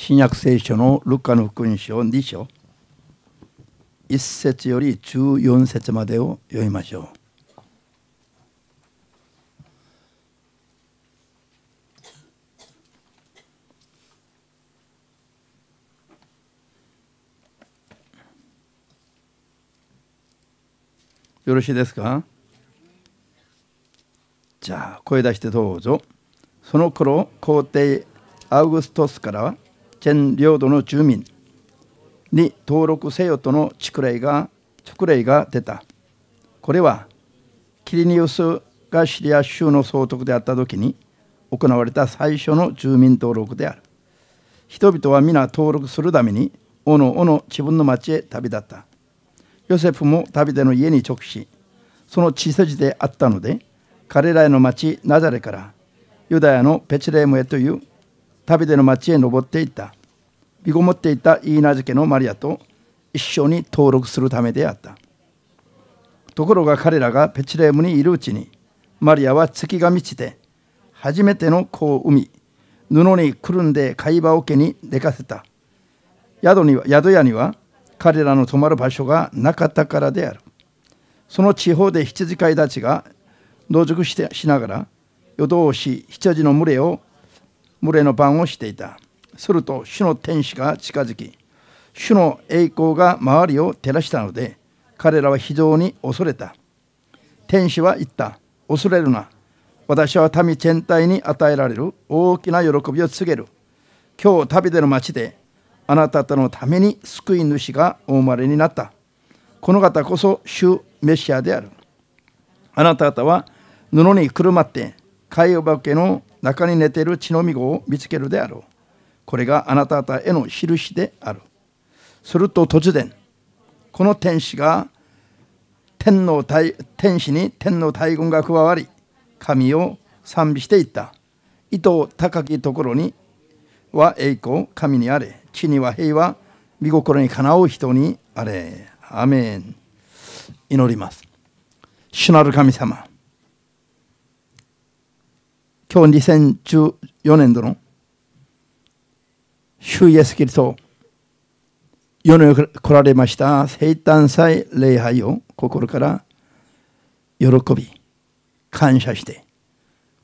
新約聖書のルカの福音書2章1節より14節までを読みましょう。よろしいですか？じゃあ声出してどうぞ。その頃皇帝アウグストスからはチェン領土の住民に登録せよとの勅令が出た。これはキリニウスがシリア州の総督であった時に行われた最初の住民登録である。人々は皆登録するためにおのおの自分の町へ旅立った。ヨセフもダビデの家に直し、その血筋であったので、彼らの町ナザレからユダヤのベツレヘムへというダビデの町へ登っていった。身ごもっていたイーナ漬けのマリアと一緒に登録するためであった。ところが彼らがベツレヘムにいるうちに、マリアは月が満ちて初めての子を産み、布にくるんで貝羽桶に寝かせた。宿屋には彼らの泊まる場所がなかったからである。その地方で羊飼いたちが野宿しながら夜通し羊の群れの番をしていた。すると主の天使が近づき、主の栄光が周りを照らしたので、彼らは非常に恐れた。天使は言った。恐れるな。私は民全体に与えられる大きな喜びを告げる。今日ダビデの町であなた方のために救い主がお生まれになった。この方こそ主メシアである。あなた方は布にくるまって貝羽桶の中に寝ている乳飲み子を見つけるであろう。これがあなた方への印である。すると突然、この天使が天使に天の大軍が加わり、神を賛美していった。糸高きところには栄光、神にあれ。地には平和、御心にかなう人にあれ。アメン。祈ります。主なる神様、今日2014年度の主イエスキリスト世に来られました生誕祭礼拝を心から喜び感謝して、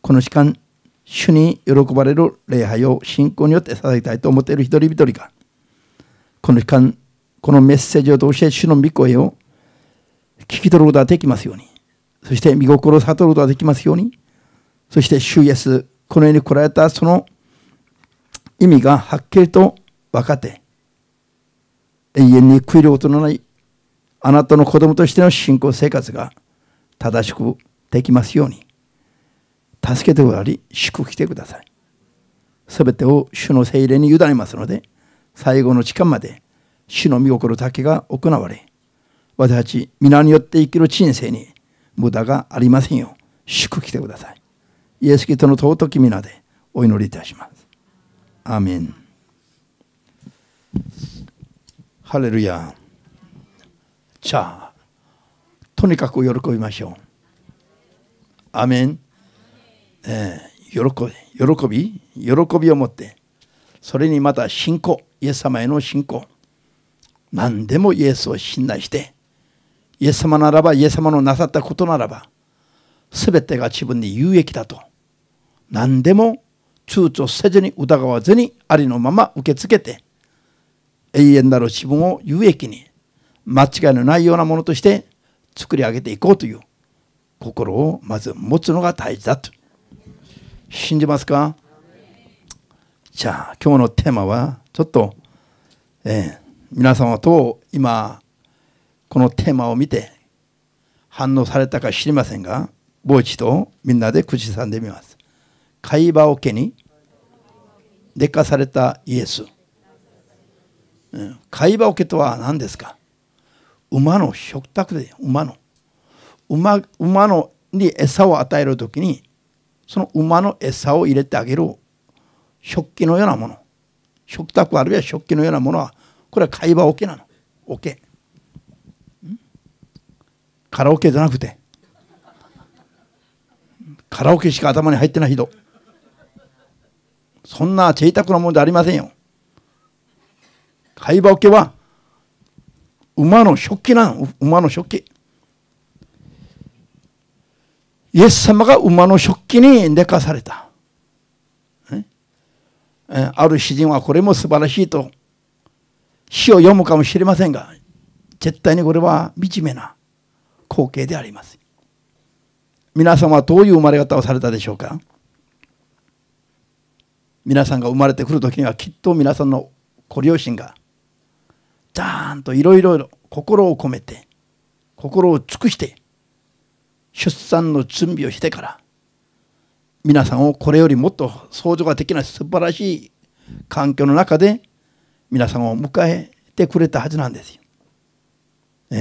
この時間主に喜ばれる礼拝を信仰によって捧げたいと思っている一人一人が、この時間、このメッセージを通して主の御声を聞き取ることができますように、そして御心を悟ることができますように、そして主イエス、この世に来られたその意味がはっきりと分かって、永遠に悔いることのないあなたの子供としての信仰生活が正しくできますように、助けてくださり、祝福してください。すべてを主の聖霊に委ねますので、最後の時間まで主の御心だけが行われ、私たち皆によって生きる人生に無駄がありませんよう、祝福してください。イエス・キリストの尊き皆でお祈りいたします。アーメン。ハレルヤ。じゃあ、とにかく喜びましょう。アーメン。喜びを持って、それにまた信仰、イエス様への信仰、何でもイエスを信頼して、イエス様ならば、イエス様のなさったことならば全てが自分に有益だと、何でも躊躇せずに疑わずにありのまま受け付けて、永遠なる自分を有益に間違いのないようなものとして作り上げていこうという心をまず持つのが大事だと信じますか？じゃあ今日のテーマはちょっと、皆様と今このテーマを見て反応されたか知りませんが、もう一度みんなで口ずさんでみます。貝羽桶に寝かされたイエス、貝羽桶とは何ですか？馬の食卓で、馬に餌を与えるときに、その馬の餌を入れてあげる食器のようなもの、食卓あるいは食器のようなものは、これは貝羽桶なの。桶、カラオケじゃなくて、カラオケしか頭に入ってない人、そんな贅沢なものじゃありませんよ。貝羽桶は馬の食器なん、馬の食器。イエス様が馬の食器に寝かされた。ある詩人はこれも素晴らしいと詩を読むかもしれませんが、絶対にこれは惨めな光景であります。皆さんはどういう生まれ方をされたでしょうか。皆さんが生まれてくる時にはきっと皆さんのご両親がちゃんといろいろ心を込めて、心を尽くして出産の準備をしてから、皆さんをこれよりもっと想像ができない素晴らしい環境の中で皆さんを迎えてくれたはずなんですよ。イ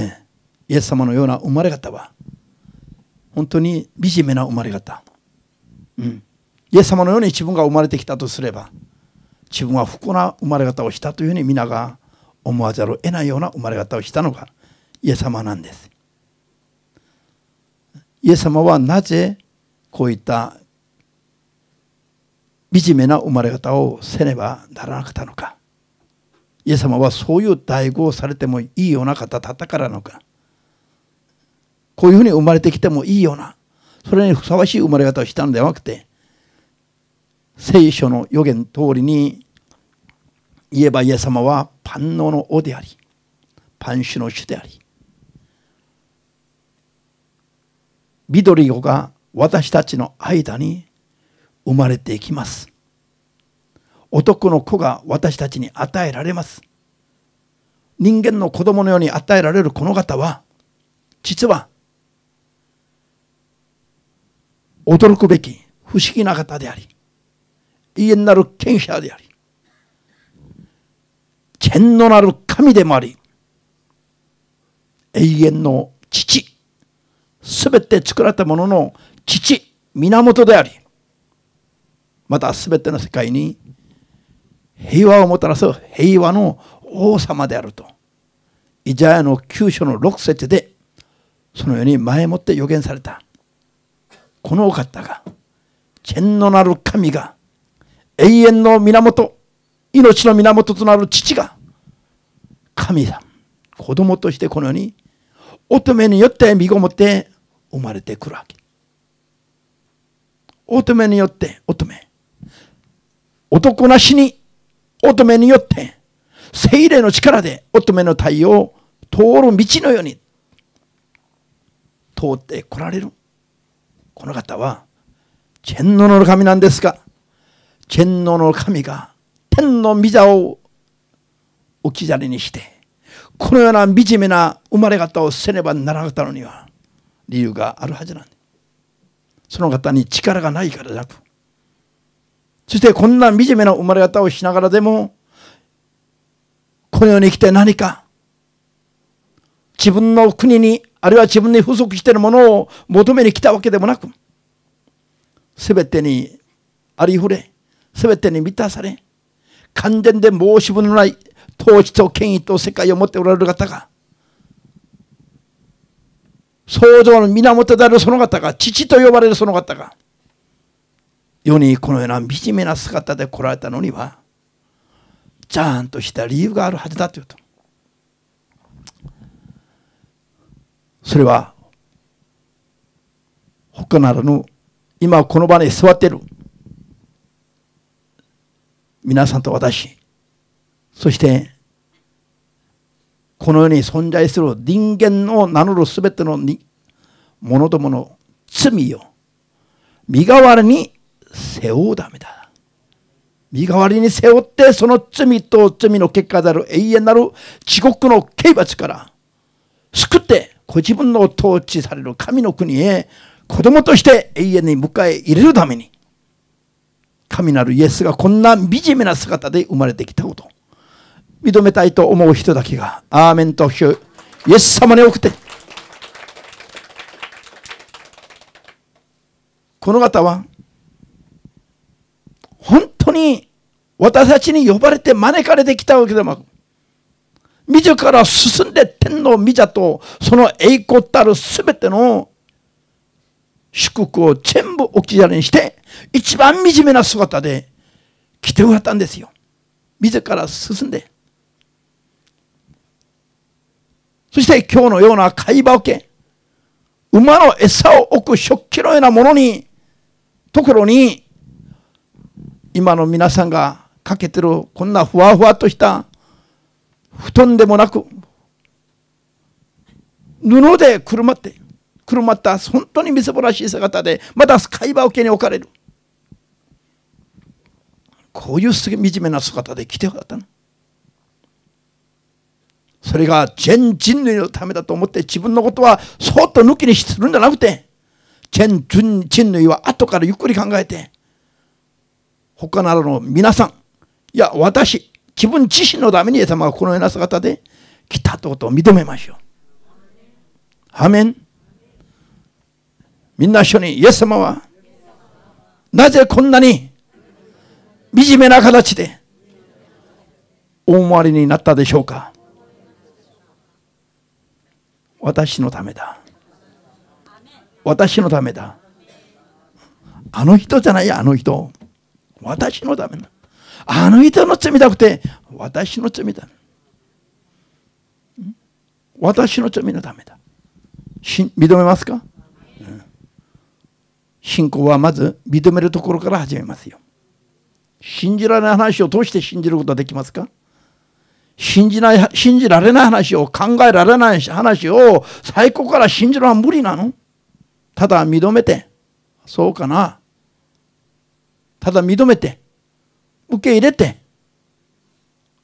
エス様のような生まれ方は本当に惨めな生まれ方。イエス様のように自分が生まれてきたとすれば、自分は不幸な生まれ方をしたというふうに皆が思わざるを得ないような生まれ方をしたのがイエス様なんです。イエス様はなぜこういった惨めな生まれ方をせねばならなかったのか。イエス様はそういう待遇をされてもいいような方だったからなのか。こういうふうに生まれてきてもいいような、それにふさわしい生まれ方をしたのではなくて、聖書の予言通りに言えばイエス様は万能の王であり、万主の主であり、緑子が私たちの間に生まれていきます。男の子が私たちに与えられます。人間の子供のように与えられるこの方は、実は驚くべき不思議な方であり、永遠なる権威者であり、天のなる神でもあり、永遠の父、すべて作られたものの父、源であり、またすべての世界に平和をもたらす平和の王様であると、イザヤの9章の6節でそのように前もって予言された。このお方が、天のなる神が、永遠の源、命の源となる父が、神さん、子供としてこのように乙女によって身ごもって生まれてくるわけ。乙女によって、乙女。男なしに乙女によって、聖霊の力で乙女の体を通る道のように通ってこられる。この方は天皇の神なんですが、天皇の神が天の御座を置き去りにして、このような惨めな生まれ方をせねばならなかったのには理由があるはずなんです。その方に力がないからなく、そしてこんな惨めな生まれ方をしながらでも、この世に来て何か自分の国に、あるいは自分に不足しているものを求めに来たわけでもなく、すべてにありふれ、すべてに満たされ、完全で申し分のない統治と権威と世界を持っておられる方が、創造の源であるその方が、父と呼ばれるその方が、世にこのような惨めな姿で来られたのには、ちゃんとした理由があるはずだというと。それは、他ならぬ、今この場に座っている皆さんと私、そして、この世に存在する人間を名乗るすべての者どもの罪を身代わりに背負うためだ。身代わりに背負って、その罪と罪の結果である永遠なる地獄の刑罰から救って、ご自分の統治される神の国へ子供として永遠に迎え入れるために、神なるイエスがこんな惨めな姿で生まれてきたこと、認めたいと思う人だけが、アーメンとイエス様に送って、この方は、本当に私たちに呼ばれて招かれてきたわけでもなく、自ら進んで天の御座とその栄光たるすべての祝福を全部置き去りにして、一番惨めな姿で来てもらったんですよ。自ら進んで、そして今日のような貝羽桶、馬の餌を置く食器のようなものに、ところに、今の皆さんがかけてるこんなふわふわとした布団でもなく、布でくるまった本当にみすぼらしい姿で、また貝羽桶に置かれる。こういう惨めな姿で来てよかったの。それが全人類のためだと思って自分のことはそっと抜きにするんじゃなくて、全人類は後からゆっくり考えて、他ならの皆さん、いや私、自分自身のためにイエス様がこのような姿で来たということを認めましょう。アーメン。みんな一緒に、イエス様はなぜこんなに惨めな形でお生まれになったでしょうか。私のためだ。私のためだ。あの人じゃない、あの人。私のためだ。あの人の罪だくて、私の罪だ。私の罪のためだ。認めますか？信仰はまず認めるところから始めますよ。信じられない話をどうして信じることはできますか？信じられない話を考えられない話を最高から信じるのは無理なの？ただ認めて、そうかな。ただ認めて、受け入れて、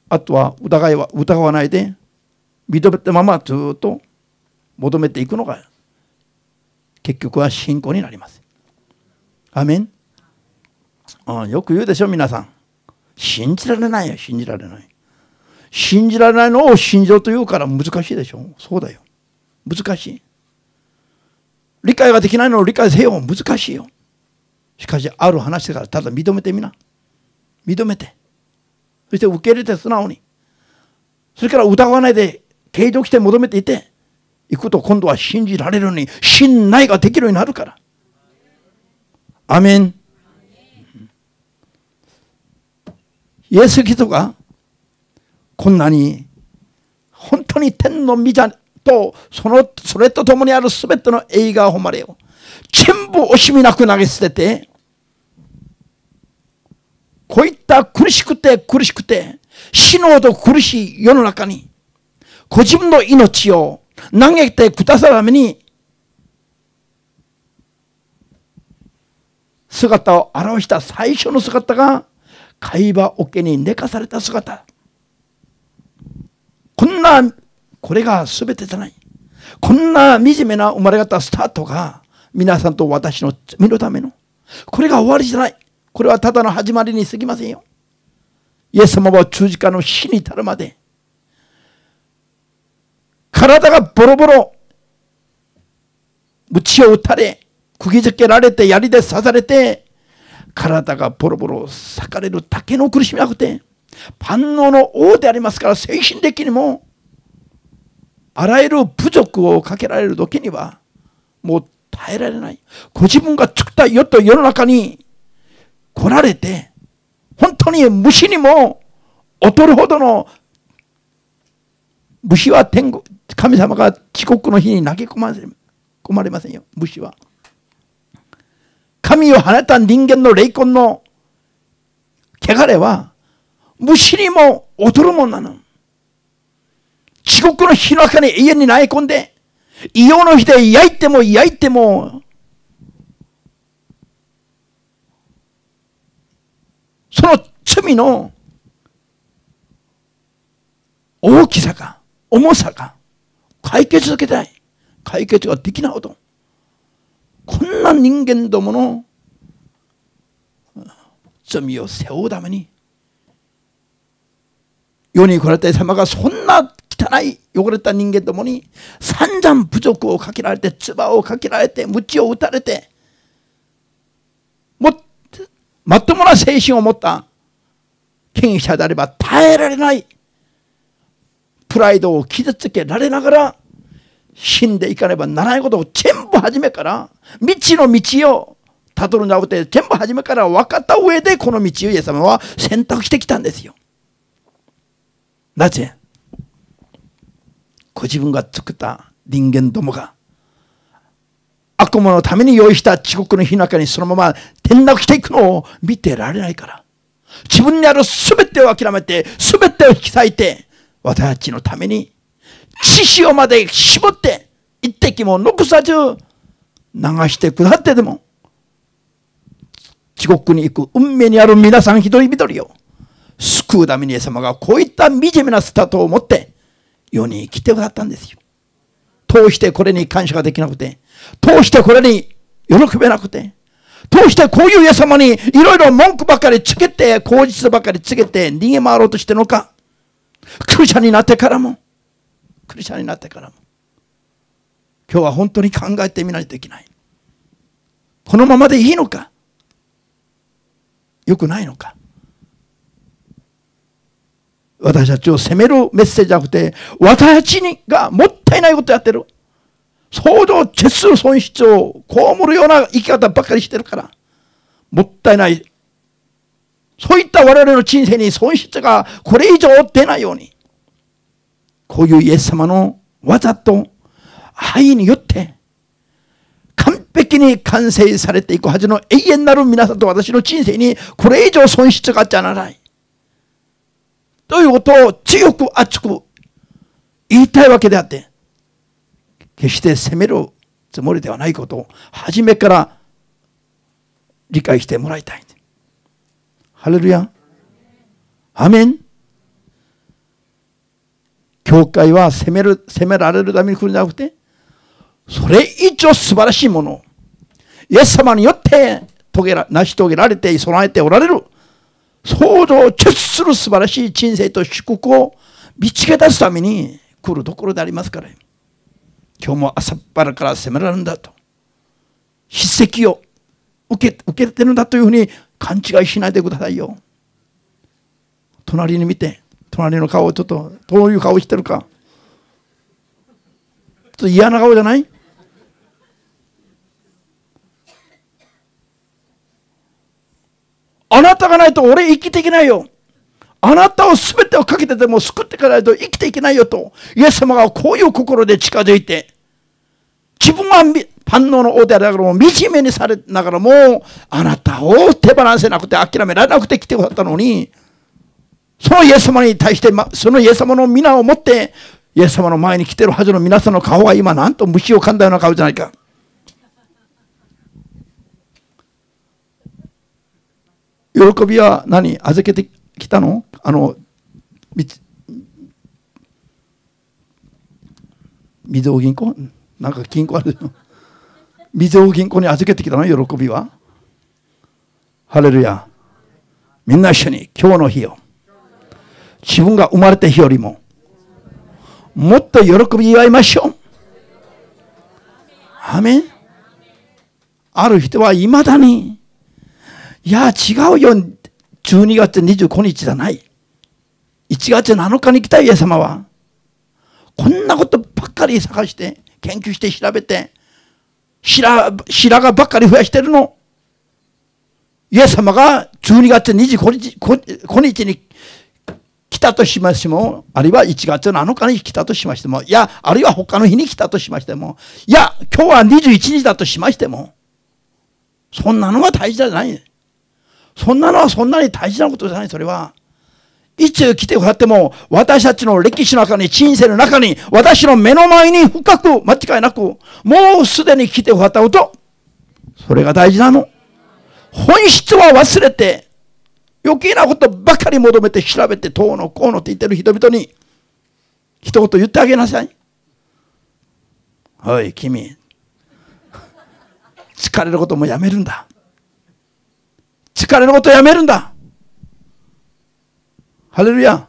あとは疑わないで、認めたままずっと求めていくのが、結局は信仰になります。アーメン。よく言うでしょ、皆さん。信じられないよ、信じられない。信じられないのを信じろと言うから難しいでしょ。そうだよ。難しい。理解ができないのを理解せよ。難しいよ。しかし、ある話だから、ただ認めてみな。認めて。そして受け入れて素直に。それから疑わないで、継続して求めていて、いくと今度は信じられるように、信頼ができるようになるから。アーメン。イエス・キリストが、こんなに本当に天の御座とそれと共にある全ての栄華誉れを全部惜しみなく投げ捨てて、こういった苦しくて死のほど苦しい世の中にご自分の命を投げてくださるために姿を現した最初の姿が貝羽桶に寝かされた姿。これが全てじゃない。こんな惨めな生まれ方スタートが皆さんと私の罪のための。これが終わりじゃない。これはただの始まりに過ぎませんよ。イエス様は十字架の死に至るまで、体がボロボロ、鞭を打たれ、釘付けられて、槍で刺されて、体がボロボロ裂かれるだけの苦しみなくて、万能の王でありますから、精神的にもあらゆる侮辱をかけられる時にはもう耐えられない。ご自分が作った世と世の中に来られて、本当に虫にも劣るほどの、虫は天国、神様が地獄の火に投げ込まれませんよ。虫は神を放た人間の霊魂の汚れは虫にも劣るもんなの。地獄の火の中に永遠に投げ込んで、硫黄の火で焼いても、その罪の大きさか、重さか、解決続けたい。解決ができないほど。こんな人間どもの罪を背負うために、世に来られたイエス様がそんな汚い汚れた人間どもに散々侮辱をかけられて、唾をかけられて、鞭を打たれて、まともな精神を持った権威者であれば耐えられない。プライドを傷つけられながら死んでいかねばならないことを全部初めから、未知の道をたどるんじゃなくて、全部初めから分かった上でこの道をイエス様は選択してきたんですよ。なぜ？ご自分が作った人間どもが悪魔のために用意した地獄の火の中にそのまま転落していくのを見てられないから、自分にある全てを諦めて全てを引き裂いて私たちのために血潮まで絞って一滴も残さず流してくださって、でも地獄に行く運命にある皆さん一人一人を救うために、イエス様がこういった惨めなスタートを持って世に来てくださったんですよ。通してこれに感謝ができなくて、通してこれに喜べなくて、通してこういうイエス様にいろいろ文句ばかりつけて、口実ばかりつけて逃げ回ろうとしてるのか、クリスチャンになってからも、クリスチャンになってからも、今日は本当に考えてみないといけない。このままでいいのか、良くないのか。私たちを責めるメッセージじゃなくて、私たちがもったいないことやってる。想像を絶する損失を被るような生き方ばかりしてるから、もったいない。そういった我々の人生に損失がこれ以上出ないように、こういうイエス様の技と愛によって、完璧に完成されていくはずの永遠なる皆さんと私の人生にこれ以上損失があっちゃならない。ということを強く熱く言いたいわけであって、決して責めるつもりではないことを初めから理解してもらいたい。ハレルヤ。アメン。教会は責められるために来るんじゃなくて、それ以上素晴らしいものを、イエス様によって成し遂げられて備えておられる、想像を絶する素晴らしい人生と祝福を見つけ出すために来るところでありますから、今日も朝っぱらから責められるんだと、叱責を受けてるんだというふうに勘違いしないでくださいよ。隣に見て、隣の顔をちょっとどういう顔してるか、ちょっと嫌な顔じゃない？あなたがないと俺生きていけないよ。あなたを全てをかけてでも救っていかないと生きていけないよと、イエス様がこういう心で近づいて、自分は反応の王でありながらも、惨めにされながらも、あなたを手放せなくて諦められなくて来てくださったのに、そのイエス様に対して、そのイエス様の皆を持って、イエス様の前に来てるはずの皆さんの顔が今なんと虫を噛んだような顔じゃないか。喜びは何？預けてきたの？みずほ銀行？なんか銀行あるでしょ。みずほ銀行に預けてきたの？喜びは。ハレルヤ。みんな一緒に今日の日を、自分が生まれた日よりももっと喜び祝いましょう。アーメン。ある人はいまだに、いや違うよ、12月25日じゃない、1月7日に来たイエス様はこんなことばっかり探して研究して調べて白髪ばっかり増やしてるの。イエス様が12月25日に来たとしましても、あるいは1月7日に来たとしましても、いや、あるいは他の日に来たとしましても、いや、今日は21日だとしましても、そんなのは大事じゃない。そんなのはそんなに大事なことじゃない。それは、いつ来てくださっても、私たちの歴史の中に、人生の中に、私の目の前に深く、間違いなく、もうすでに来てくださったこと、それが大事なの。本質は忘れて、余計なことばかり求めて調べて、どうのこうのって言ってる人々に、一言言ってあげなさい。おい、君。疲れることもやめるんだ。疲れることやめるんだ。ハレルヤ。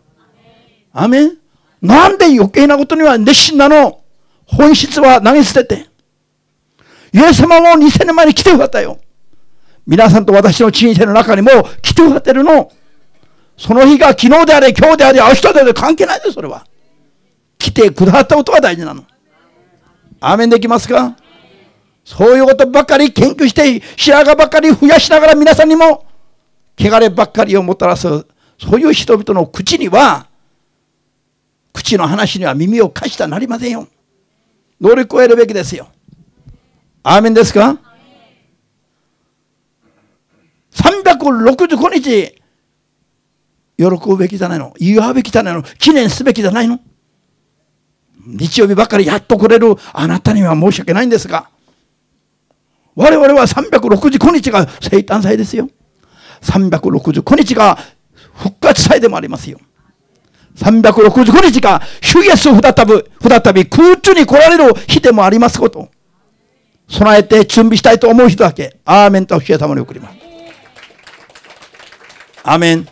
アメン。なんで余計なことには熱心なの？本質は投げ捨てて。イエス様も2000年前に来てくださったよ。皆さんと私の人生の中にも来てくださってるの。その日が昨日であれ、今日であれ、明日であれ、関係ないで、それは。来てくださったことが大事なの。アメンできますか？そういうことばかり研究して、白髪ばかり増やしながら皆さんにも、汚ればっかりをもたらす、そういう人々の口には、悪口の話には耳を貸したなりませんよ。乗り越えるべきですよ。アーメンですか？365日喜ぶべきじゃないの、祝うべきじゃないの、記念すべきじゃないの。日曜日ばかりやっと来れるあなたには申し訳ないんですが、我々は365日が生誕祭ですよ。365日が復活祭でもありますよ。365日が主イエス再び空中に来られる日でもありますこと、備えて準備したいと思う人だけアーメンと主様に送ります。アーメン。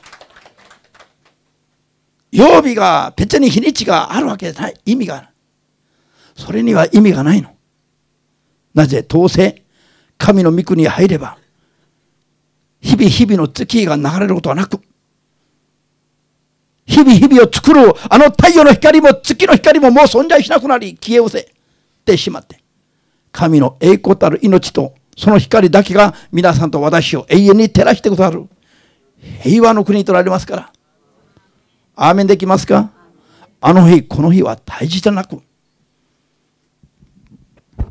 曜日が別に日にちがあるわけじゃない、意味がある。それには意味がないの。なぜ？当世神の御国に入れば日々日々の月が流れることはなく、日々日々を作るあの太陽の光も月の光ももう存在しなくなり消え失せてしまって、神の栄光たる命とその光だけが皆さんと私を永遠に照らしてくださる平和の国となりますから。アーメンできますか？あの日この日は大事じゃなく、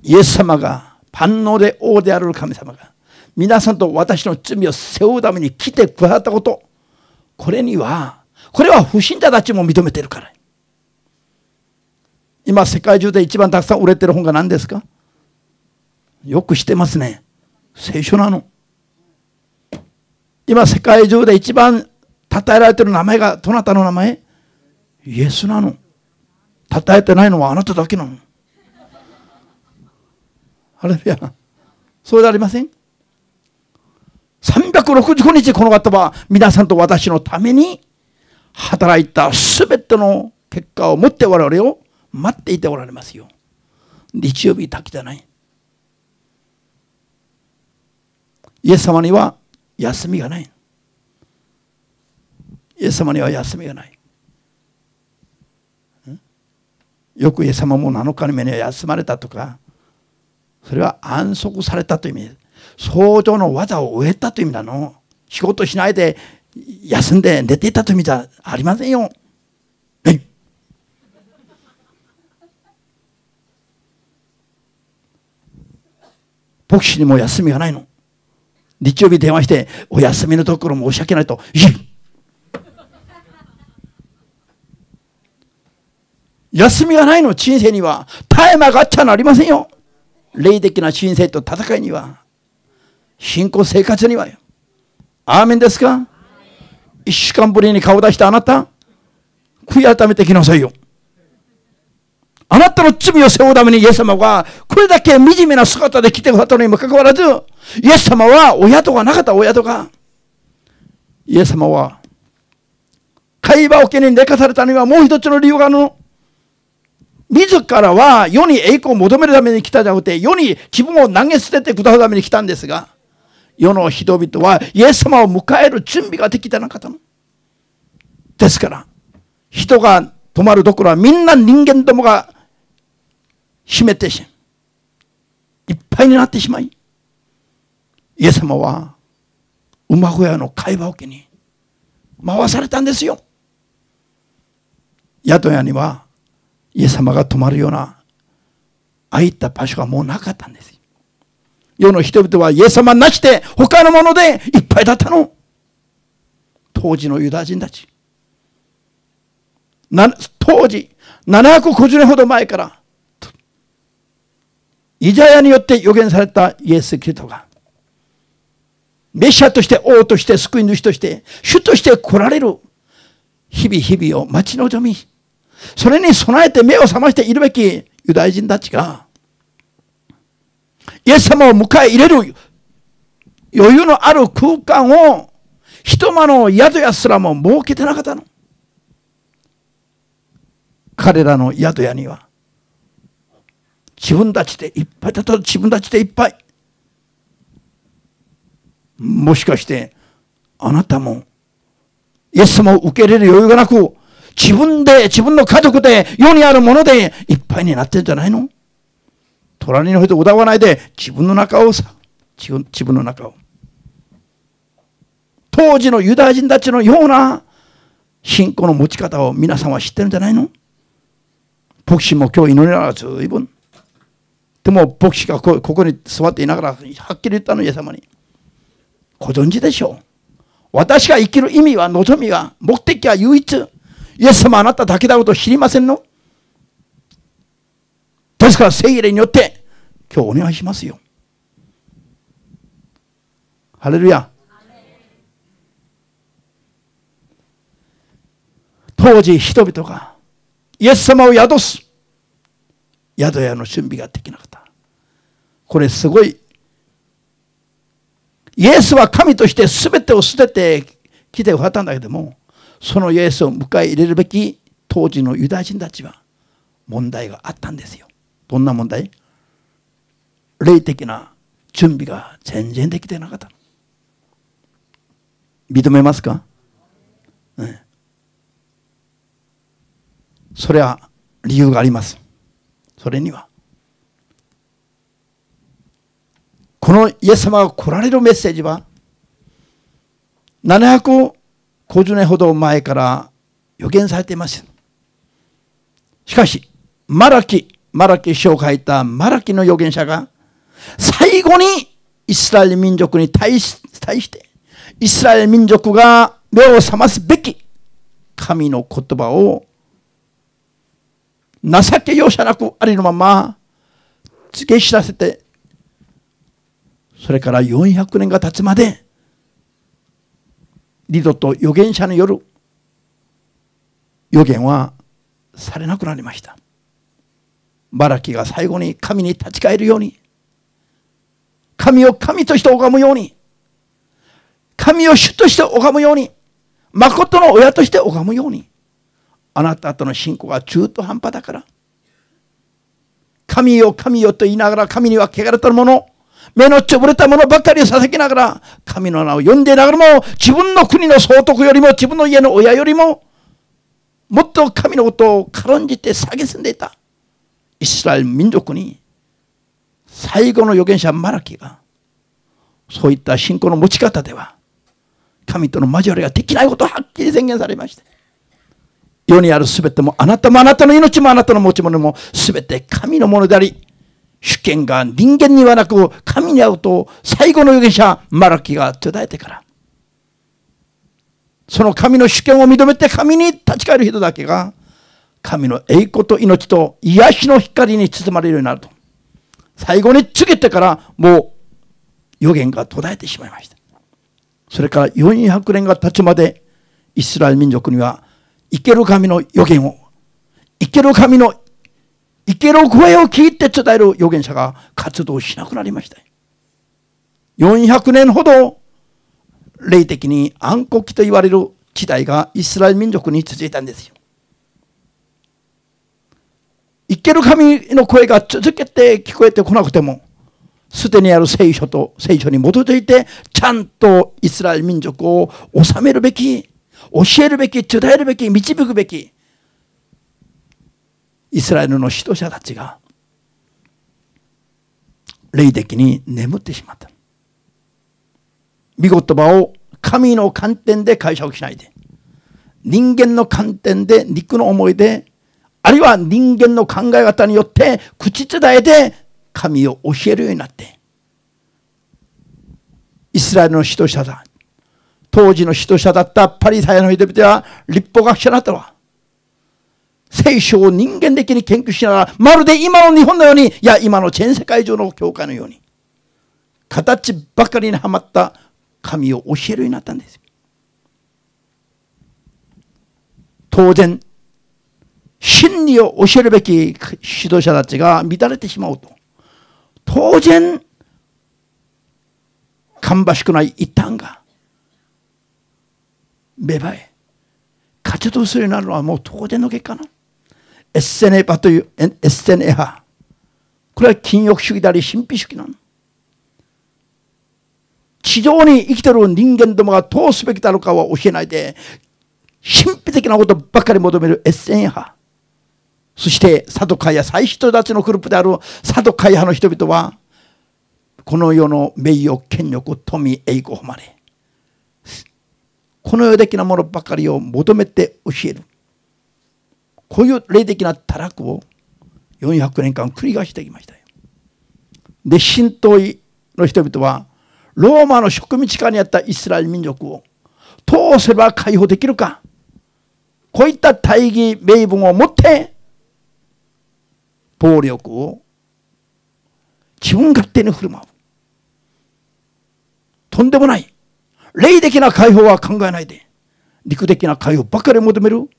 イエス様が万能で王である神様が皆さんと私の罪を背負うために来てくださったこと、これは不信者たちも認めてるから。今世界中で一番たくさん売れてる本が何ですか？よく知ってますね。聖書なの。今世界中で一番称えられてる名前がどなたの名前？イエスなの。称えてないのはあなただけなの。あれや、そうじゃありません？365日この方は皆さんと私のために働いたすべての結果を持って我々を待っていておられますよ。日曜日だけじゃない。イエス様には休みがない。イエス様には休みがない。よくイエス様も7日の目には休まれたとか、それは安息されたという意味です。創造の技を終えたという意味なの。仕事しないで休んで寝ていたという意味じゃありませんよ。はい、牧師にも休みがないの。日曜日電話してお休みのところ申し訳ないと、休みがないの。人生には絶え間があっちゃなりませんよ。霊的な人生と戦いには、信仰生活にはよ。アーメンですか？1週間ぶりに顔を出したあなた、悔い改めてきなさいよ。あなたの罪を背負うためにイエス様がこれだけ惨めな姿で来てくださったのにもかかわらず、イエス様はお宿がなかった。お宿が、イエス様は貝羽桶に寝かされたのにはもう一つの理由があるの。自らは世に栄光を求めるために来たじゃなくて、世に自分を投げ捨ててくださるために来たんですが、世の人々はイエス様を迎える準備ができてなかったの。ですから、人が泊まるところはみんな人間どもが占めてしまい、いっぱいになってしまい、イエス様は馬小屋の貝羽桶に回されたんですよ。宿屋にはイエス様が泊まるようなああいった場所がもうなかったんですよ。世の人々はイエス様なしで他のものでいっぱいだったの。当時のユダヤ人たち、当時750年ほど前からイザヤによって予言されたイエス・キリストがメシアとして王として救い主として主として来られる日々日々を待ち望み、それに備えて目を覚ましているべきユダヤ人たちが、イエス様を迎え入れる余裕のある空間を一間の宿屋すらも設けてなかったの。彼らの宿屋には自分たちでいっぱいだった。自分たちでいっぱい。もしかしてあなたもイエス様を受け入れる余裕がなく、自分の家族で世にあるものでいっぱいになってんじゃないの？隣の人を疑わないで自分の中を。当時のユダヤ人たちのような信仰の持ち方を皆さんは知ってるんじゃないの？牧師も今日祈りながら随分。でも牧師がここに座っていながらはっきり言ったの、イエス様に。ご存知でしょう。私が生きる意味は、望みは、目的は唯一。イエス様あなただけだことを知りませんの。ですから聖霊によって今日お願いしますよ。ハレルヤ。当時人々がイエス様を宿す宿屋の準備ができなかった。これすごい。イエスは神として全てを捨ててきてくれたんだけども、そのイエスを迎え入れるべき当時のユダヤ人たちは問題があったんですよ。どんな問題？霊的な準備が全然できてなかった。認めますか？ね、それは理由があります。それにはこのイエス様が来られるメッセージは750年ほど前から予言されています。しかしマラキ書を書いたマラキの預言者が最後にイスラエル民族に対してイスラエル民族が目を覚ますべき神の言葉を情け容赦なくありのまま告げ知らせて、それから400年が経つまで二度と預言者による預言はされなくなりました。マラキが最後に神に立ち返るように、神を神として拝むように、神を主として拝むように、誠の親として拝むように、あなたとの信仰が中途半端だから、神よ神よと言いながら、神には汚れたもの、目のつぶれたものばかりを捧げながら、神の名を呼んでいながらも、自分の国の総督よりも、自分の家の親よりも、もっと神のことを軽んじて蔑んでいたイスラエル民族に、最後の預言者マラキが、そういった信仰の持ち方では、神との交わりができないことをはっきり宣言されました。世にあるすべても、あなたもあなたの命もあなたの持ち物も、すべて神のものであり、主権が人間にはなく、神にあると、最後の預言者、マラキが途絶えてから、その神の主権を認めて神に立ち返る人だけが、神の栄光と命と癒しの光に包まれるようになると。最後に告げてから、もう預言が途絶えてしまいました。それから400年が経つまで、イスラエル民族には、生ける神の預言を、生ける神の、生ける声を聞いて伝える預言者が活動しなくなりました。400年ほど、霊的に暗黒期と言われる時代がイスラエル民族に続いたんですよ。生ける神の声が続けて聞こえてこなくても、すでにある聖書と、聖書に基づいて、ちゃんとイスラエル民族を治めるべき、教えるべき、伝えるべき、導くべき、イスラエルの指導者たちが、霊的に眠ってしまった。御言葉を神の観点で解釈しないで、人間の観点で、肉の思いで、あるいは人間の考え方によって、口伝えで神を教えるようになって、イスラエルの指導者だ。当時の指導者だったパリサイの人々は立法学者だったわ。聖書を人間的に研究しながら、まるで今の日本のように、いや今の全世界中の教会のように、形ばかりにはまった神を教えるようになったんです。当然、真理を教えるべき指導者たちが乱れてしまうと、当然、芳しくない異端が、芽生え活動するようになるのはもう当然の結果のエッセネ派というエッセネ派、これは禁欲主義であり神秘主義なの。地上に生きている人間どもがどうすべきだろうかは教えないで、神秘的なことばかり求めるエッセネ派、そしてサドカイや祭司たちのグループであるサドカイ派の人々は、この世の名誉、権力、富、栄光、誉れ、この世的なものばかりを求めて教える。こういう霊的な堕落を400年間繰り返してきましたよ。で、神道の人々はローマの植民地下にあったイスラエル民族を通せば解放できるか、こういった大義名分を持って暴力を自分勝手に振る舞う、とんでもない霊的な解放は考えないで陸的な解放ばかり求める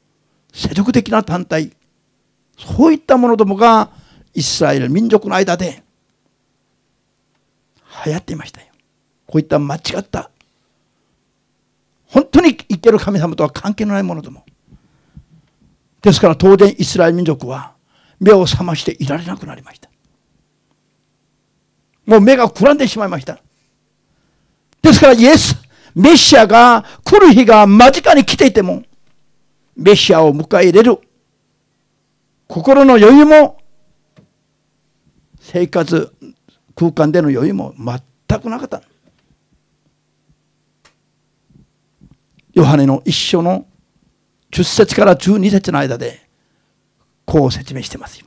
世俗的な団体、そういった者どもがイスラエル民族の間で流行っていましたよ。こういった間違った本当に生ける神様とは関係のないものどもですから、当然イスラエル民族は目を覚ましていられなくなりました。もう目がくらんでしまいました。ですからイエスメシアが来る日が間近に来ていてもメシアを迎え入れる心の余裕も生活空間での余裕も全くなかった。ヨハネの一章の10節から12節の間でこう説明していますよ。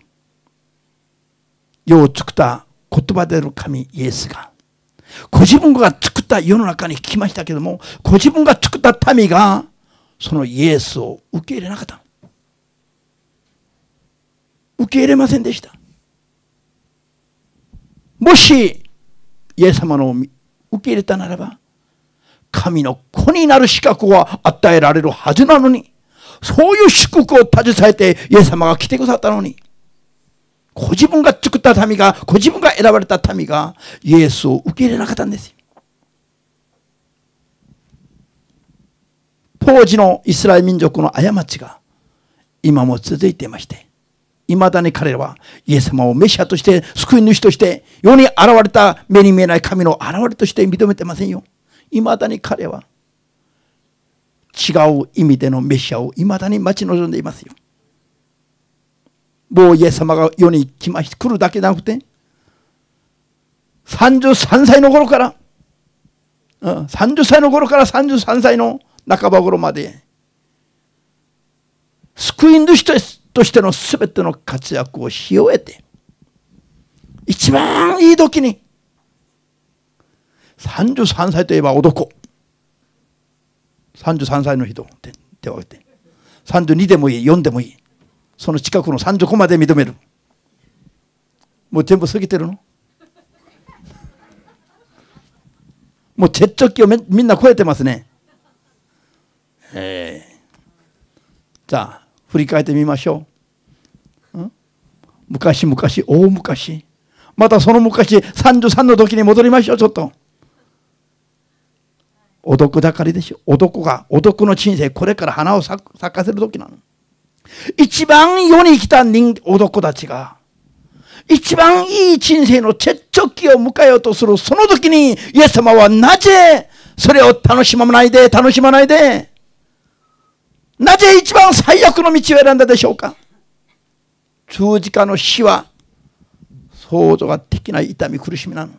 世を作った言葉である神イエスがご自分が作った世の中に来ましたけども、ご自分が作った民がそのイエスを受け入れなかった、受け入れませんでした。もしイエス様の受け入れたならば神の子になる資格は与えられるはずなのに、そういう祝福を携えてイエス様が来てくださったのに、ご自分が作った民が、ご自分が選ばれた民がイエスを受け入れなかったんですよ。当時のイスラエル民族の過ちが今も続いていまして、いまだに彼らはイエス様をメシアとして、救い主として、世に現れた目に見えない神の現れとして認めてませんよ。いまだに彼は違う意味でのメシアをいまだに待ち望んでいますよ。もうイエス様が世に来るだけなくて、33歳の頃から、30歳の頃から33歳の半ば頃まで、救い主としての全ての活躍をし終えて、一番いい時に、33歳といえば男、33歳の人って手を挙げて、32でもいい、4でもいい。その近くの35まで認める。もう全部過ぎてるの。もう絶頂期をみんな超えてますね。じゃあ振り返ってみましょう。昔々大昔、またその昔33の時に戻りましょう。ちょっと男だかりでしょ。男の人生、これから花を咲かせる時なの。一番世に来た男たちが一番いい人生の絶頂期を迎えようとするその時に、イエス様はなぜそれを楽しまないでなぜ一番最悪の道を選んだでしょうか。十字架の死は想像ができない痛み苦しみなの。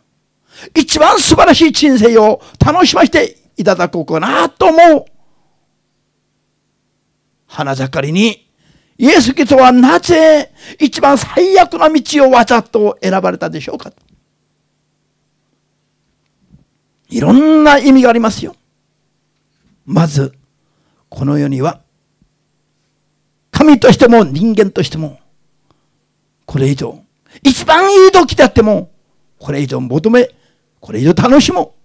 一番素晴らしい人生を楽しませていただこうかなと思う花盛りに、イエス・キリストはなぜ一番最悪な道をわざと選ばれたでしょうか。いろんな意味がありますよ。まず、この世には神としても人間としてもこれ以上、一番いい時であってもこれ以上求め、これ以上楽しも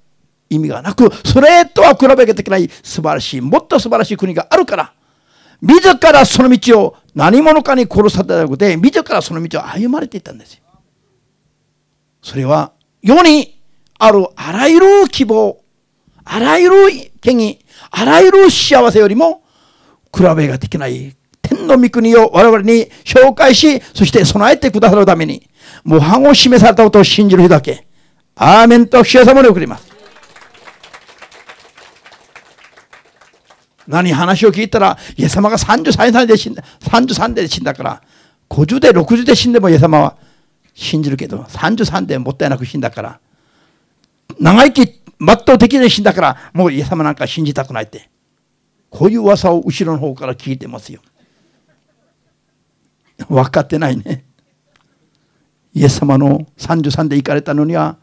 う意味がなく、それとは比べができない素晴らしい、もっと素晴らしい国があるから、自らその道を何者かに殺されたので、自らその道を歩まれていたんですよ。それは世にあるあらゆる希望、あらゆる権威、あらゆる幸せよりも比べができない天の御国を我々に紹介し、そして備えてくださるために模範を示されたことを信じる人だけ、アーメンと主様に送ります。何話を聞いたら、イエス様が33で死んだから、50で60で死んでもイエス様は信じるけど、33でもったいなく死んだから、長生き全うできずに死んだから、もうイエス様なんか信じたくないって、こういう噂を後ろの方から聞いてますよ。分かってないね。イエス様の33で行かれたのには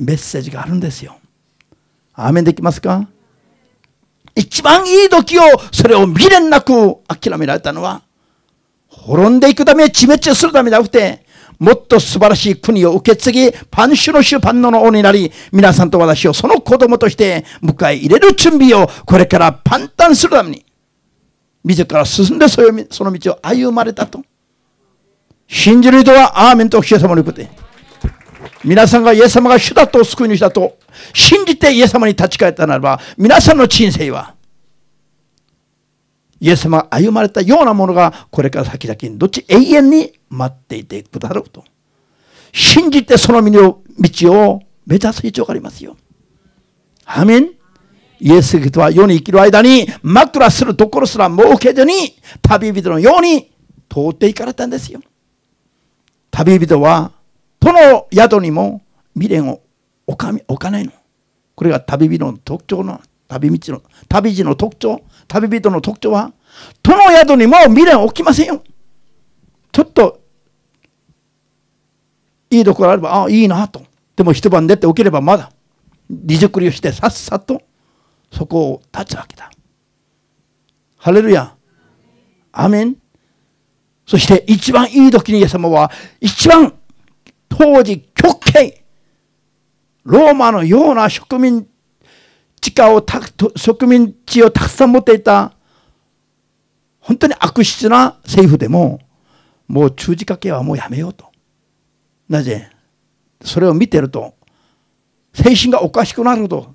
メッセージがあるんですよ。アーメンできますか？一番いい時を、それを未練なく諦められたのは、滅んでいくため、ちめちするためじゃなくて、もっと素晴らしい国を受け継ぎ、パンシュの主パンノの王になり、皆さんと私をその子供として迎え入れる準備をこれからパンタンするために、自ら進んでその道を歩まれたと。信じる人はアーメンとお主様の言うことで。皆さんがイエス様が主だと救い主だと信じてイエス様に立ち返ったならば、皆さんの人生はイエス様が歩まれたようなものがこれから先々にどっち永遠に待っていてくだろうと信じて、その道を目指す必要がありますよ。アーメン。イエス人は世に生きる間に枕するところすら設けずに旅人のように通っていかれたんですよ。旅人はどの宿にも未練を置かないの。これが旅人の特徴の、旅路の特徴、旅人の特徴は、どの宿にも未練を置きませんよ。ちょっと、いいところあれば、ああ、いいなと。でも一晩出ておければまだ、離熟りをしてさっさとそこを立つわけだ。ハレルヤ。アーメン。そして一番いい時にイエス様は、一番当時極刑、ローマのような植民地をたくさん持っていた、本当に悪質な政府でも、もう十字架刑はもうやめようと。なぜ？それを見てると、精神がおかしくなるほど、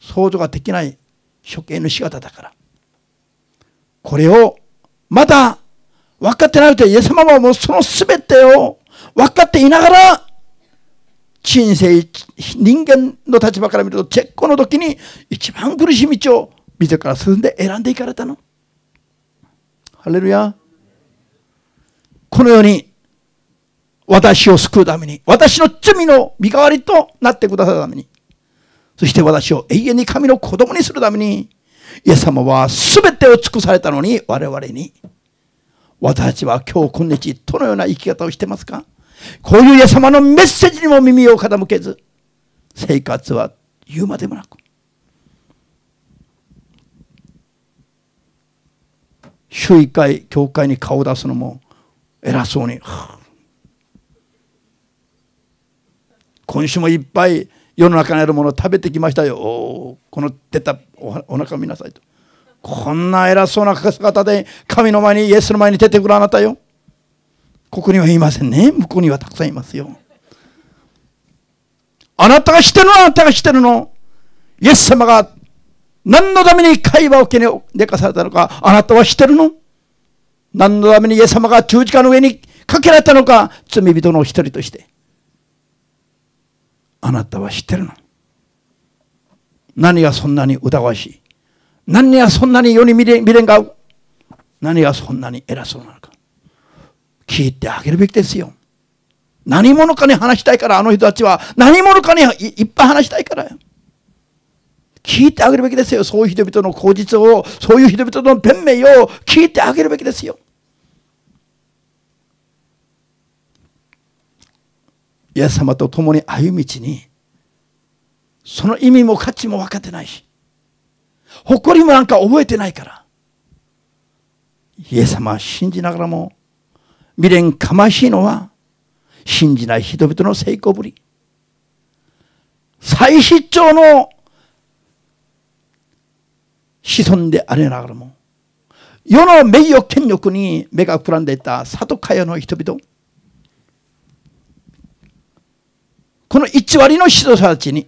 想像ができない処刑の仕方だから。これを、まだ分かってないと、イエス様はもうその全てを分かっていながら、人生、人間の立場から見ると、絶好の時に一番苦しい道を自ら進んで選んでいかれたの。ハレルヤ。このように、私を救うために、私の罪の身代わりとなってくださるために、そして私を永遠に神の子供にするために、イエス様は全てを尽くされたのに、我々に。私たちは今日、今日、どのような生き方をしてますか？こういうイエス様のメッセージにも耳を傾けず、生活は言うまでもなく。週1回、教会に顔を出すのも偉そうに、今週もいっぱい世の中にあるものを食べてきましたよ。この出たお腹を見なさいと。こんな偉そうな方で神の前に、イエスの前に出てくるあなたよ。ここにはいませんね。向こうにはたくさんいますよ。あなたがしてるのはあなたがしてるの。イエス様が何のために会話を寝かされたのか、あなたはしてるの。何のためにイエス様が十字架の上にかけられたのか、罪人の一人として。あなたはしてるの。何がそんなに疑わしい。何がそんなに世に未練が合う。何がそんなに偉そうなのか。聞いてあげるべきですよ。何者かに話したいから、あの人たちは何者かにいっぱい話したいから。聞いてあげるべきですよ。そういう人々の口実を、そういう人々の弁明を聞いてあげるべきですよ。イエス様と共に歩む道に、その意味も価値も分かってないし、誇りもなんか覚えてないから、イエス様は信じながらも、未練かましいのは、信じない人々の成功ぶり。再出張の子孫でありながらも、世の名誉権力に目がくらんでいたサドカヤの人々、この1割の指導者たちに、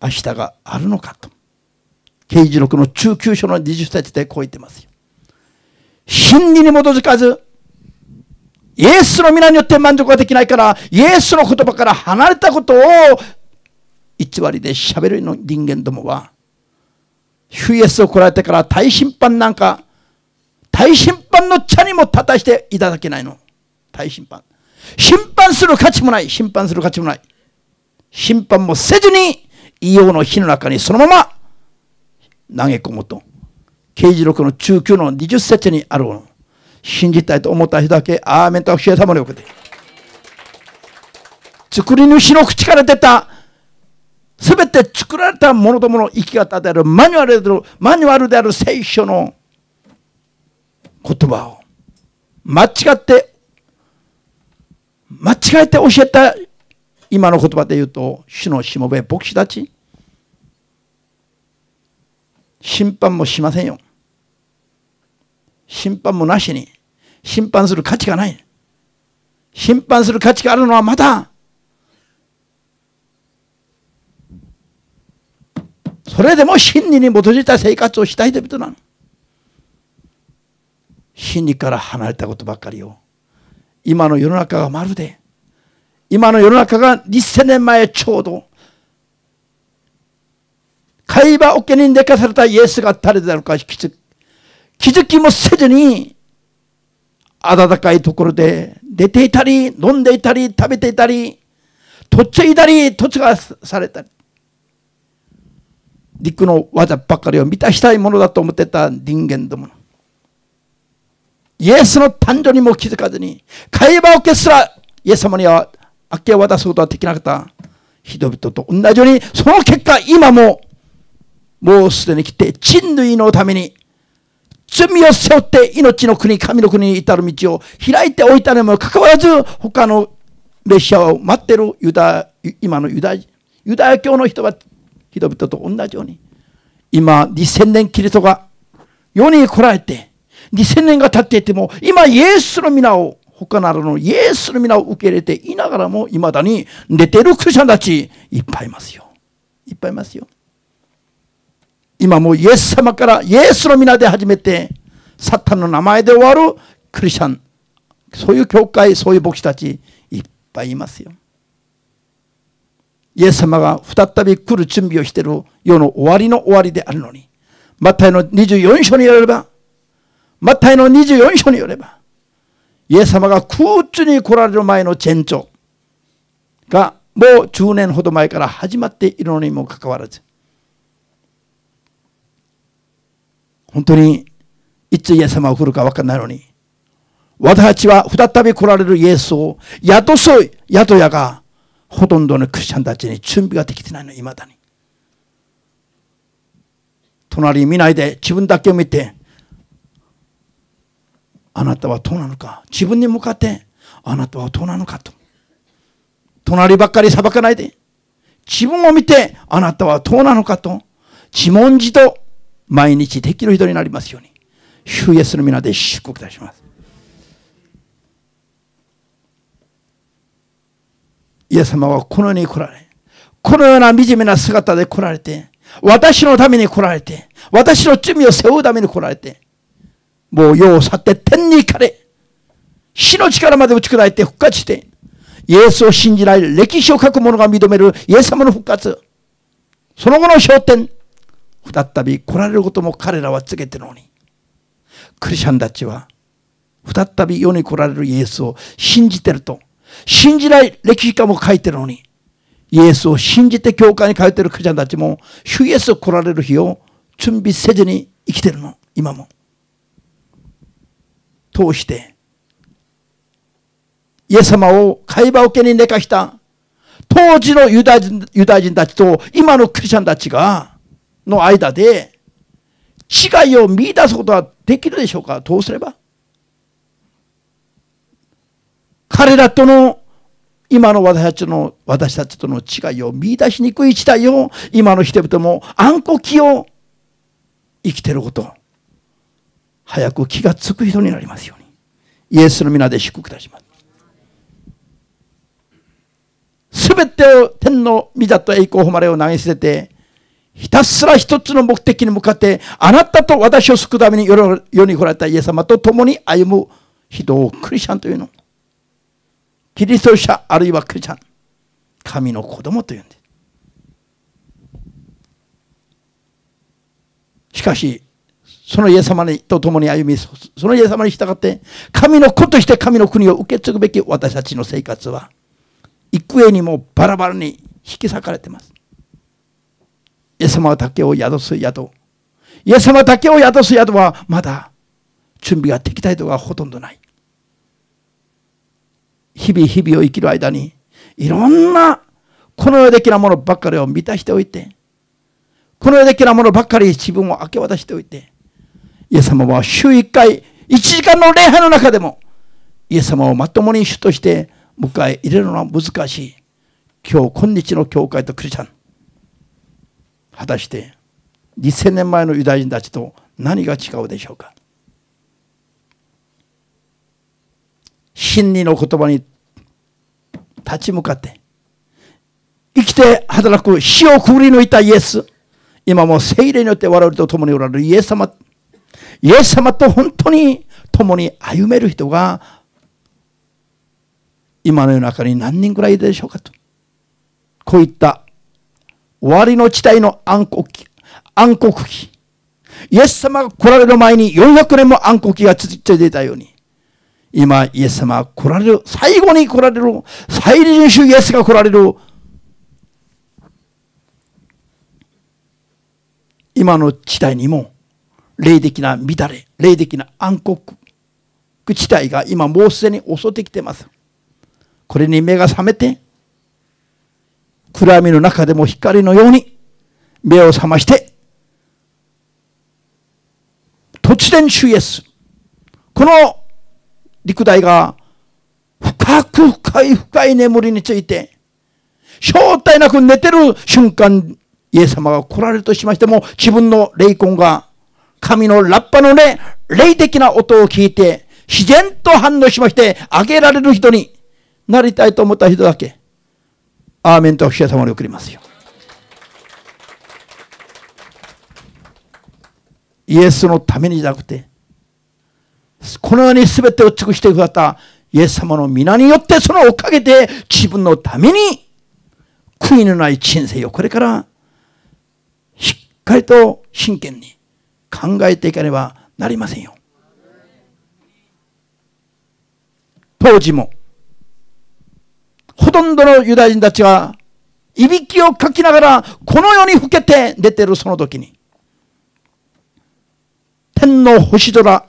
明日があるのかと。啓示録の19章の20節でこう言ってますよ。真理に基づかず、イエスの皆によって満足ができないから、イエスの言葉から離れたことを、偽りで喋る人間どもは、主イエスを来られてから大審判の茶にも立たしていただけないの。大審判。審判する価値もない。審判もせずに、硫黄の火の中にそのまま投げ込むと。啓示録の19の20節にあるもの。信じたいと思った人だけ、アーメンと教えたものを送って。作り主の口から出た、すべて作られたものともの生き方であるマニュアルである聖書の言葉を間違えて教えた。今の言葉で言うと、主のしもべ牧師たち、審判もしませんよ。審判もなしに、審判する価値がない。審判する価値があるのはまた、それでも真理に基づいた生活をしたいということなの。真理から離れたことばっかりを。今の世の中がまるで、今の世の中が2000年前ちょうど、会話桶に寝かされたイエスが誰であるか気づきもせずに、暖かいところで出ていたり、飲んでいたり、食べていたり、嫁いだり、嫁がされたり。陸の技ばっかりを満たしたいものだと思ってた人間ども。イエスの誕生にも気づかずに、会話桶すらイエス様には明け渡すことはできなかった人々と同じように、その結果、今も、もうすでに来て、人類のために、罪を背負って命の国、神の国に至る道を開いておいたにもかかわらず、他の列車を待っている今のユダヤ教の人々と同じように、今、2000年キリストが世に来られて、2000年が経っていても、今、イエスの皆を、他ならのイエスの皆を受け入れていながらも、いまだに寝ているクリスチャンたち、いっぱいいますよ。いっぱいいますよ。今もうイエス様からイエスの皆で始めて、サタンの名前で終わるクリスチャン、そういう教会、そういう牧師たち、いっぱいいますよ。イエス様が再び来る準備をしている世の終わりの終わりであるのに、マタイの24章によれば、イエス様が空中に来られる前の前兆がもう10年ほど前から始まっているのにもかかわらず、本当にいつイエス様が来るか分からないのに、私たちは再び来られるイエスを宿屋がほとんどのクリスチャンたちに準備ができてないの、いまだに。隣見ないで自分だけを見て、あなたはどうなのか、自分に向かってあなたはどうなのかと、隣ばっかり裁かないで自分を見てあなたはどうなのかと自問自答毎日できる人になりますように、主イエスの皆で祝福いたします。イエス様はこの世に来られ、このような惨めな姿で来られて、私のために来られて、私の罪を背負うために来られて、もう世を去って天に行かれ、死の力まで打ち砕いて復活して、イエスを信じない歴史を書く者が認めるイエス様の復活、その後の昇天、再び来られることも彼らは告げているのに、クリスチャンたちは、再び世に来られるイエスを信じていると、信じない歴史家も書いているのに、イエスを信じて教会に通っているクリスチャンたちも、主イエスを来られる日を準備せずに生きているの、今も。通してイエス様を会話桶に寝かした当時のユダヤ人たちと今のクリスチャンたちの間で違いを見出すことはできるでしょうか。どうすれば彼らとの今の私たちとの違いを見出しにくい時代を今の人々も暗黒期を生きていること。早く気がつく人になりますように。イエスの皆で祝福いたします。すべてを天の御座と栄光誉れを投げ捨てて、ひたすら一つの目的に向かって、あなたと私を救うために世に来られたイエス様と共に歩む人をクリスチャンというの。キリスト者あるいはクリスチャン。神の子供というんです。しかし、そのイエス様と共に歩み、そのイエス様に従って、神の子として神の国を受け継ぐべき私たちの生活は、幾重にもバラバラに引き裂かれています。イエス様だけを宿す宿。イエス様だけを宿す宿は、まだ準備ができないことがほとんどない。日々日々を生きる間に、いろんなこの世的なものばっかりを満たしておいて、この世的なものばっかり自分を明け渡しておいて、イエス様は週1回、1時間の礼拝の中でも、イエス様をまともに主として迎え入れるのは難しい。今日の教会とクリスチャン、果たして2000年前のユダヤ人たちと何が違うでしょうか。真理の言葉に立ち向かって生きて働く死をくぐり抜いたイエス、今も聖霊によって我々と共におられるイエス様、イエス様と本当に共に歩める人が今の世の中に何人くらいいるでしょうかと。こういった終わりの時代の暗黒期、イエス様が来られる前に400年も暗黒期が続いていたように、今イエス様が来られる、最後に来られる、最臨終イエスが来られる、今の時代にも霊的な乱れ、霊的な暗黒地帯が今もうすでに襲ってきています。これに目が覚めて、暗闇の中でも光のように目を覚まして、突然主イエス、この陸大が深く深い深い眠りについて、正体なく寝てる瞬間、イエス様が来られるとしましても、自分の霊魂が神のラッパのね、霊的な音を聞いて、自然と反応しまして、あげられる人になりたいと思った人だけ、アーメンとお客様に送りますよ。イエスのためにじゃなくて、この世に全てを尽くしてくださったイエス様の皆によって、そのおかげで自分のために悔いのない人生をこれからしっかりと真剣に考えていかねばなりませんよ。当時もほとんどのユダヤ人たちはいびきをかきながらこの世にふけて出てる、その時に天の星空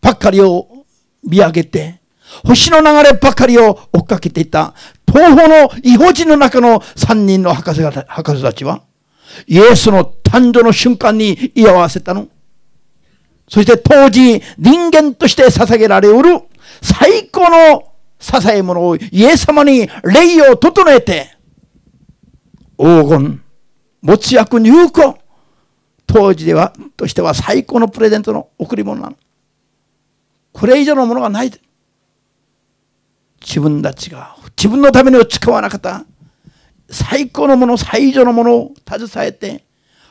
ばっかりを見上げて、星の流ればかりを追っかけていた東方の異邦人の中の3人の博士たちはイエスの誕生の瞬間に居合わせたの。そして当時人間として捧げられうる最高の捧え物をイエス様に礼を整えて、黄金、もつ薬、入庫、当時ではとしては最高のプレゼントの贈り物なの。これ以上のものがない。自分たちが自分のために使わなかった最高のもの、最上のものを携えて、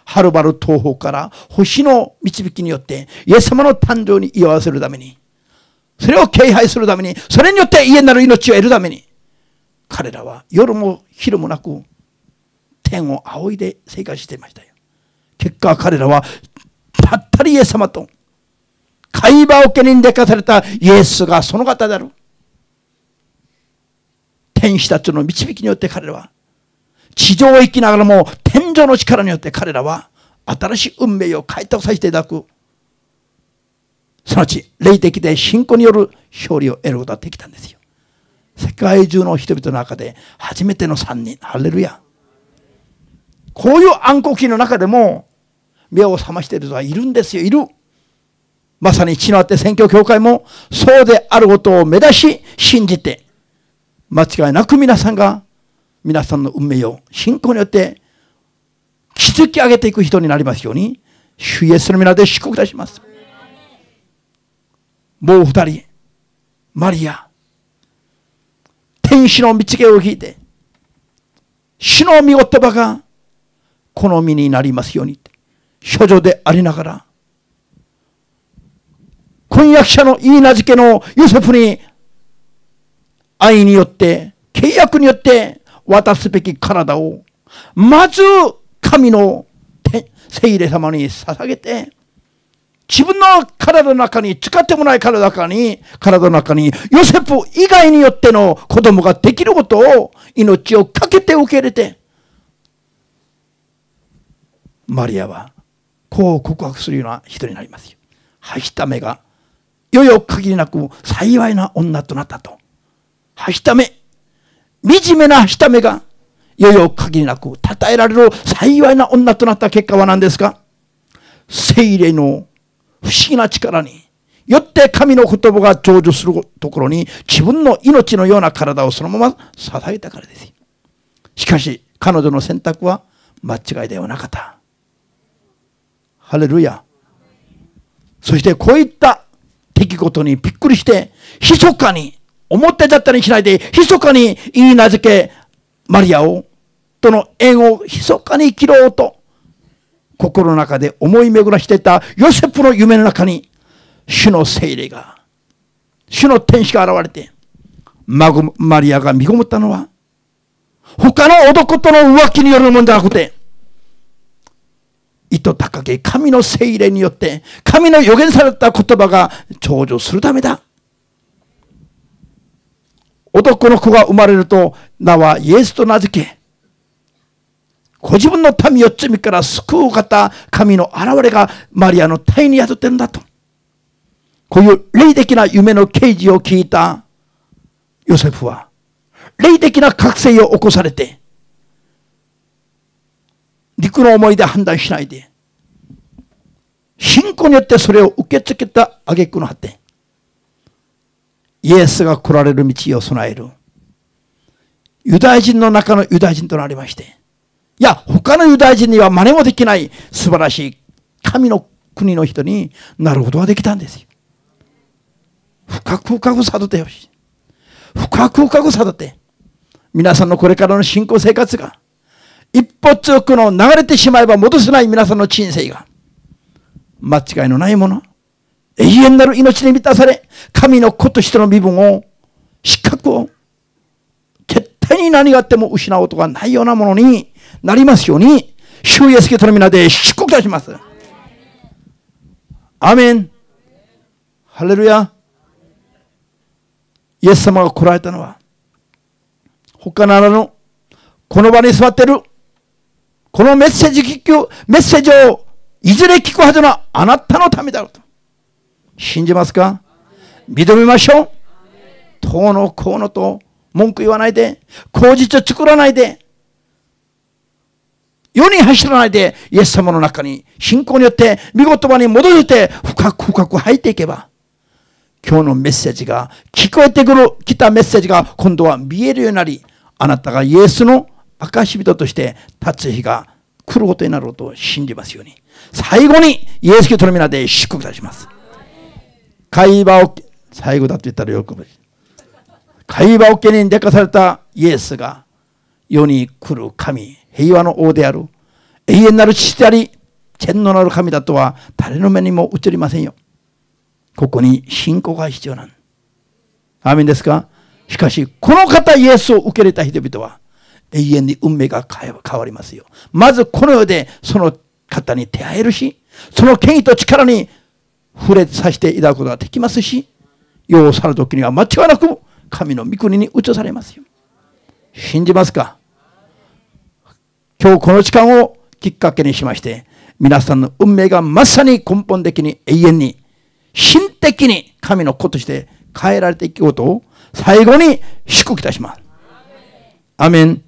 はるばる東方から星の導きによって、イエス様の誕生に居合わせるために、それを敬拝するために、それによって家なる命を得るために、彼らは夜も昼もなく、天を仰いで生活していましたよ。結果、彼らは、たったりイエス様と、会話を受けに出かされたイエスがその方である。天使たちの導きによって彼らは、地上を生きながらも天上の力によって彼らは新しい運命を開拓させていただく。すなわち霊的で信仰による勝利を得ることができたんですよ。世界中の人々の中で初めての3人、ハレルヤ。こういう暗黒期の中でも目を覚ましている人はいるんですよ、いる。まさに地のあって宣教協会もそうであることを目指し信じて、間違いなく皆さんの運命を信仰によって築き上げていく人になりますように、主イエスの皆で祝福いたします。もう2人、マリア、天使の見つけを聞いて、主の御言葉がこの身になりますように、処女でありながら、婚約者のいい名付けのヨセフに愛によって、契約によって、渡すべき体を、まず神の聖霊様に捧げて、自分の体の中に、使ってもない体の中に、ヨセフ以外によっての子供ができることを、命をかけて受け入れて、マリアは、こう告白するような人になりますよ。はした目がよよ限りなく幸いな女となったと。はしため、惨めなはしためが、よよ限りなく称えられる幸いな女となった結果は何ですか？聖霊の不思議な力によって神の言葉が成就するところに自分の命のような体をそのまま捧げたからです。しかし彼女の選択は間違いではなかった。ハレルヤ。そしてこういった出来事にびっくりして、密かに、表だったりしないで、密かに言い名付け、マリアを、との縁を密かに切ろうと、心の中で思い巡らしていたヨセフの夢の中に、主の聖霊が、主の天使が現れて、孫マリアが見ごもったのは、他の男との浮気によるものではなくて、意図高き神の聖霊によって、神の予言された言葉が成就するためだ。男の子が生まれると、名はイエスと名付け、ご自分の民を罪から救う方、神の現れがマリアの胎に宿ってるんだと。こういう霊的な夢の啓示を聞いたヨセフは、霊的な覚醒を起こされて、肉の思いで判断しないで、信仰によってそれを受け付けた挙句の果て、イエスが来られる道を備える、ユダヤ人の中のユダヤ人となりまして、いや、他のユダヤ人には真似もできない素晴らしい神の国の人になることができたんですよ。深く深く悟ってほしい。深く深く悟って、皆さんのこれからの信仰生活が、一歩強くの流れてしまえば戻せない皆さんの人生が、間違いのないもの、永遠なる命に満たされ、神の子としての身分を、資格を、絶対に何があっても失うことがないようなものになりますように、主イエスキリストの皆で祝福いたします。アーメン。ハレルヤ。イエス様が来られたのは、他ならぬ、この場に座っている、このメッセージをいずれ聞くはずのあなたのためだろうと。信じますか？認めましょう。どうのこうのと文句言わないで、口実を作らないで、世に走らないで、イエス様の中に信仰によって、御言葉に戻って、深く深く入っていけば、今日のメッセージが、聞こえてきたメッセージが今度は見えるようになり、あなたがイエスの証人として立つ日が来ることになろうと信じますように。最後にイエスキリストの皆で祝福いたします。会話を、最後だと言ったらよくない。会話を受けに出かされたイエスが世に来る神、平和の王である、永遠なる父であり、天のなる神だとは誰の目にも映りませんよ。ここに信仰が必要なん。アーメンですか？しかし、この方イエスを受け入れた人々は、永遠に運命が変わりますよ。まずこの世でその方に出会えるし、その権威と力に触れさせていただくことができますし、世を去るときには間違いなく神の御国に移されますよ。信じますか？今日この時間をきっかけにしまして、皆さんの運命がまさに根本的に永遠に、心的に神の子として変えられていくことを最後に祝福いたします。アーメン。